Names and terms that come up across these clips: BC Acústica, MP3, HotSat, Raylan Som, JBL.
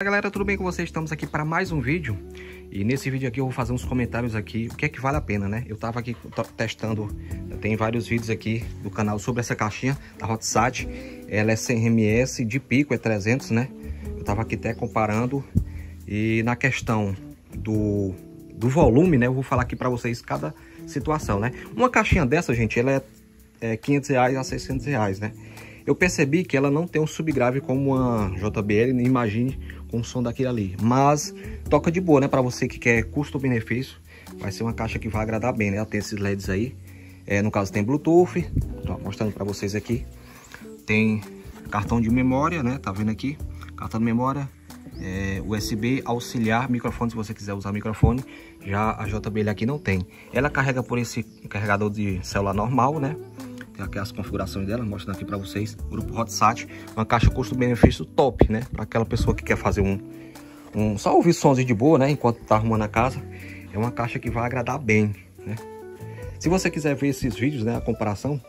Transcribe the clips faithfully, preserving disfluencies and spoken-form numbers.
Fala galera, tudo bem com vocês? Estamos aqui para mais um vídeo. E nesse vídeo aqui eu vou fazer uns comentários aqui, o que é que vale a pena, né? Eu tava aqui testando, tem vários vídeos aqui do canal sobre essa caixinha da HotSat. Ela é cem mililitros, de pico é trezentos, né? Eu tava aqui até comparando. E na questão do, do volume, né? Eu vou falar aqui para vocês cada situação, né? Uma caixinha dessa, gente, ela é, é quinhentos reais a seiscentos reais, né? Eu percebi que ela não tem um subgrave como uma J B L, nem imagine com o som daquele ali. Mas toca de boa, né? Para você que quer custo-benefício, vai ser uma caixa que vai agradar bem, né? Ela tem esses L E Ds aí. É, no caso tem Bluetooth, tô mostrando para vocês aqui. Tem cartão de memória, né? Tá vendo aqui? Cartão de memória, é, U S B, auxiliar, microfone, se você quiser usar microfone. Já a J B L aqui não tem. Ela carrega por esse carregador de celular normal, né? Aqui as configurações dela, mostrando aqui para vocês. Grupo HotSat, uma caixa custo-benefício top, né? Para aquela pessoa que quer fazer um, um só ouvir sons de boa, né? Enquanto tá arrumando a casa, é uma caixa que vai agradar bem, né? Se você quiser ver esses vídeos, né? A comparação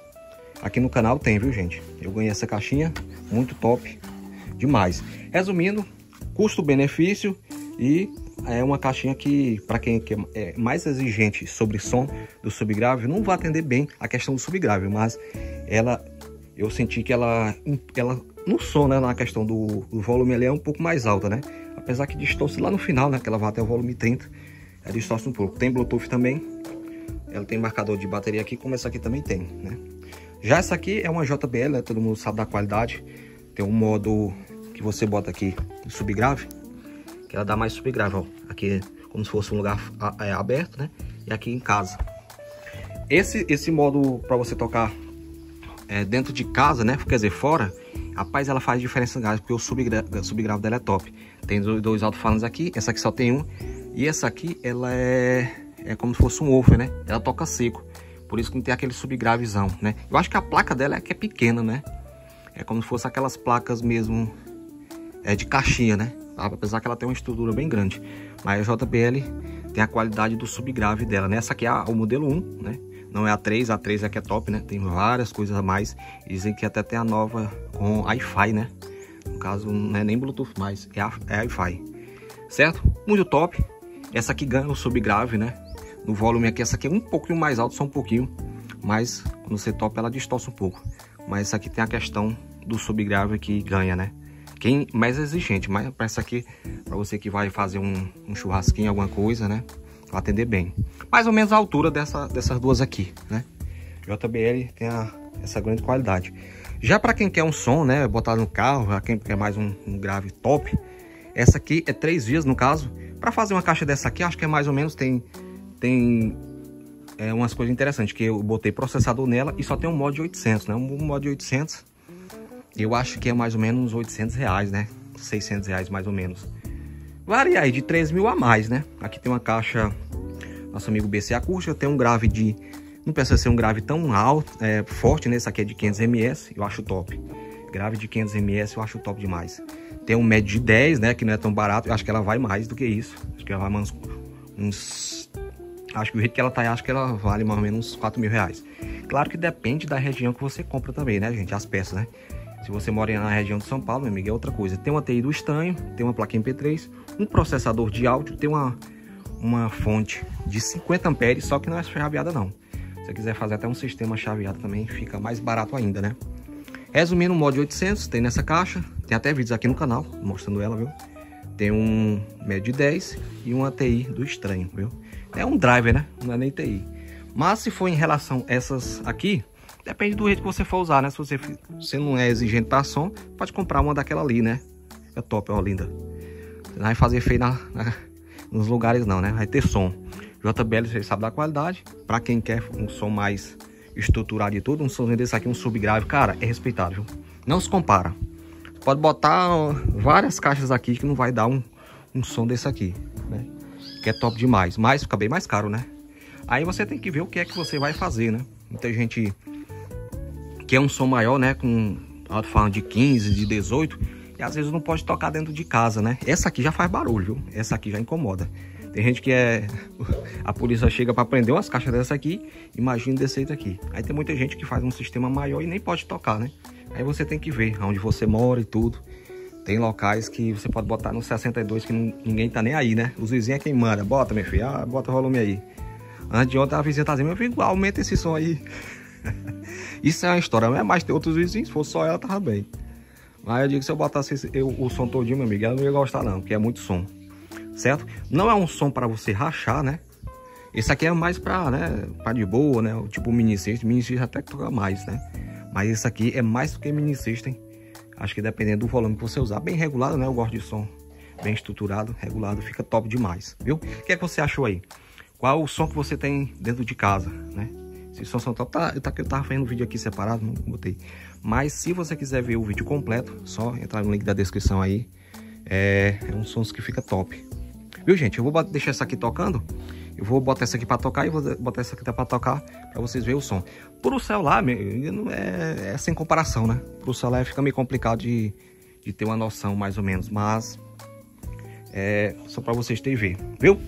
aqui no canal tem, viu, gente? Eu ganhei essa caixinha, muito top, demais. Resumindo, custo-benefício e é uma caixinha que, para quem é mais exigente sobre som do subgrave, não vai atender bem a questão do subgrave, mas ela, eu senti que ela, ela no som, né, na questão do, do volume, ela é um pouco mais alta, né? Apesar que distorce lá no final, né, que ela vai até o volume trinta, ela distorce um pouco. Tem Bluetooth também, ela tem marcador de bateria aqui, como essa aqui também tem, né? Já essa aqui é uma J B L, né, todo mundo sabe da qualidade. Tem um modo que você bota aqui, subgrave, que ela dá mais subgrave, ó. Aqui como se fosse um lugar é, aberto, né? E aqui em casa. Esse, esse modo para você tocar é, dentro de casa, né? Quer dizer, fora, rapaz, ela faz diferença, porque o subgra subgrave dela é top. Tem dois, dois alto-falantes aqui, essa aqui só tem um. E essa aqui, ela é, é como se fosse um woofer, né? Ela toca seco. Por isso que não tem aquele subgravizão, né? Eu acho que a placa dela é que é pequena, né? É como se fosse aquelas placas mesmo é, de caixinha, né? Apesar que ela tem uma estrutura bem grande, mas a J B L tem a qualidade do subgrave dela, né? Essa aqui é a, o modelo um, né? Não é a três, a três é que é top, né? Tem várias coisas a mais. Dizem que até tem a nova com Wi-Fi, né? No caso, não é nem Bluetooth mais, é, a, é Wi-Fi, certo? Muito top. Essa aqui ganha o subgrave, né? No volume aqui, essa aqui é um pouquinho mais alto, só um pouquinho, mas quando você topa, ela distorce um pouco. Mas essa aqui tem a questão do subgrave que ganha, né? Quem mais exigente, mas para essa aqui, para você que vai fazer um, um churrasquinho, alguma coisa, né? Vai atender bem. Mais ou menos a altura dessa, dessas duas aqui, né? J B L tem a, essa grande qualidade. Já para quem quer um som, né? Botar no carro, para quem quer mais um, um grave top, essa aqui é três vias no caso. Para fazer uma caixa dessa aqui, acho que é mais ou menos, tem, tem é, umas coisas interessantes, que eu botei processador nela e só tem um mod de oitocentos, né? Um mod de oitocentos. Eu acho que é mais ou menos uns oitocentos reais, né? seiscentos reais mais ou menos. Varia aí de três mil a mais, né? Aqui tem uma caixa, nosso amigo B C Acústica. Tem um grave de... Não precisa ser um grave tão alto, é, forte, né? Esse aqui é de quinhentos mililitros, eu acho top. Grave de quinhentos mililitros eu acho top demais. Tem um médio de dez, né? Que não é tão barato. Eu acho que ela vai mais do que isso. Acho que ela vai mais uns... Acho que o jeito que ela tá aí, acho que ela vale mais ou menos uns quatro mil reais. Claro que depende da região que você compra também, né, gente? As peças, né? Se você mora na região de São Paulo, meu amigo, é outra coisa. Tem uma T I do estanho, tem uma placa M P três, um processador de áudio, tem uma, uma fonte de cinquenta amperes, só que não é chaveada não. Se você quiser fazer até um sistema chaveado também, fica mais barato ainda, né? Resumindo, um mod oitocentos tem nessa caixa, tem até vídeos aqui no canal mostrando ela, viu? Tem um médio de dez e uma T I do estanho, viu? É um driver, né? Não é nem T I. Mas se for em relação a essas aqui... Depende do jeito que você for usar, né? Se você, você não é exigente para som, pode comprar uma daquela ali, né? É top, ó, linda. Não vai fazer feio na, na, nos lugares não, né? Vai ter som. J B L, você sabe da qualidade. Para quem quer um som mais estruturado e tudo, um somzinho desse aqui, um subgrave, cara, é respeitável. Não se compara. Pode botar várias caixas aqui que não vai dar um, um som desse aqui, né? Que é top demais, mas fica bem mais caro, né? Aí você tem que ver o que é que você vai fazer, né? Muita gente... que é um som maior, né, com alto-falante de quinze, de dezoito, e às vezes não pode tocar dentro de casa, né? Essa aqui já faz barulho, viu? Essa aqui já incomoda. Tem gente que é... a polícia chega para prender umas caixas dessa aqui, imagina desse aqui. Aí tem muita gente que faz um sistema maior e nem pode tocar, né? Aí você tem que ver aonde você mora e tudo. Tem locais que você pode botar no sessenta e dois que ninguém tá nem aí, né? Os vizinhos é quem manda. Bota, meu filho. Ah, bota o volume aí. Antes de ontem a vizinha tá dizendo, meu filho, aumenta esse som aí. Isso é uma história, não é mais ter outros vizinhos. Se fosse só ela, tava bem. Mas eu digo que se eu botasse esse, eu, o som todinho, meu amigo, ela não ia gostar não, porque é muito som. Certo? Não é um som pra você rachar, né? Esse aqui é mais pra, né? Pra de boa, né? Tipo mini system. Mini system até que toca mais, né? Mas esse aqui é mais do que mini system. Acho que dependendo do volume que você usar, bem regulado, né? Eu gosto de som bem estruturado, regulado, fica top demais, viu? O que é que você achou aí? Qual o som que você tem dentro de casa, né? Se o som são top, tá, eu tava fazendo um vídeo aqui separado, não botei. Mas se você quiser ver o vídeo completo, só entrar no link da descrição aí. É, é um som que fica top. Viu, gente? Eu vou deixar essa aqui tocando. Eu vou botar essa aqui para tocar e vou botar essa aqui para tocar para vocês verem o som. Pro celular, meu, é, é sem comparação, né? Pro celular fica meio complicado de, de ter uma noção mais ou menos, mas é só para vocês terem ver, viu?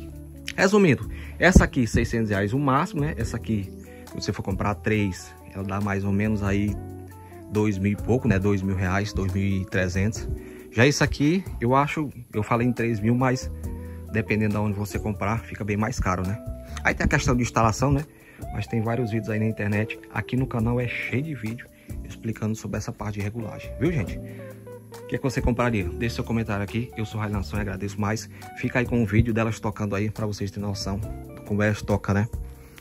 Resumindo, essa aqui seiscentos reais o máximo, né? Essa aqui, se você for comprar três, ela dá mais ou menos aí dois mil e pouco, né? Dois mil reais, dois mil e trezentos. Já isso aqui, eu acho, eu falei em três mil, mas dependendo de onde você comprar, fica bem mais caro, né? Aí tem a questão de instalação, né? Mas tem vários vídeos aí na internet. Aqui no canal é cheio de vídeo explicando sobre essa parte de regulagem. Viu, gente? O que é que você compraria? Deixe seu comentário aqui. Eu sou Raylan Som e agradeço mais. Fica aí com o vídeo delas tocando aí para vocês terem noção de como elas tocam, né?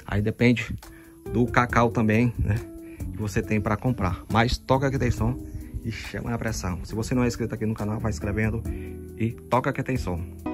Aí depende do cacau também, né? Que você tem para comprar. Mas toca aqui tem som e chama a pressão. Se você não é inscrito aqui no canal, vai escrevendo e toca aqui tem som.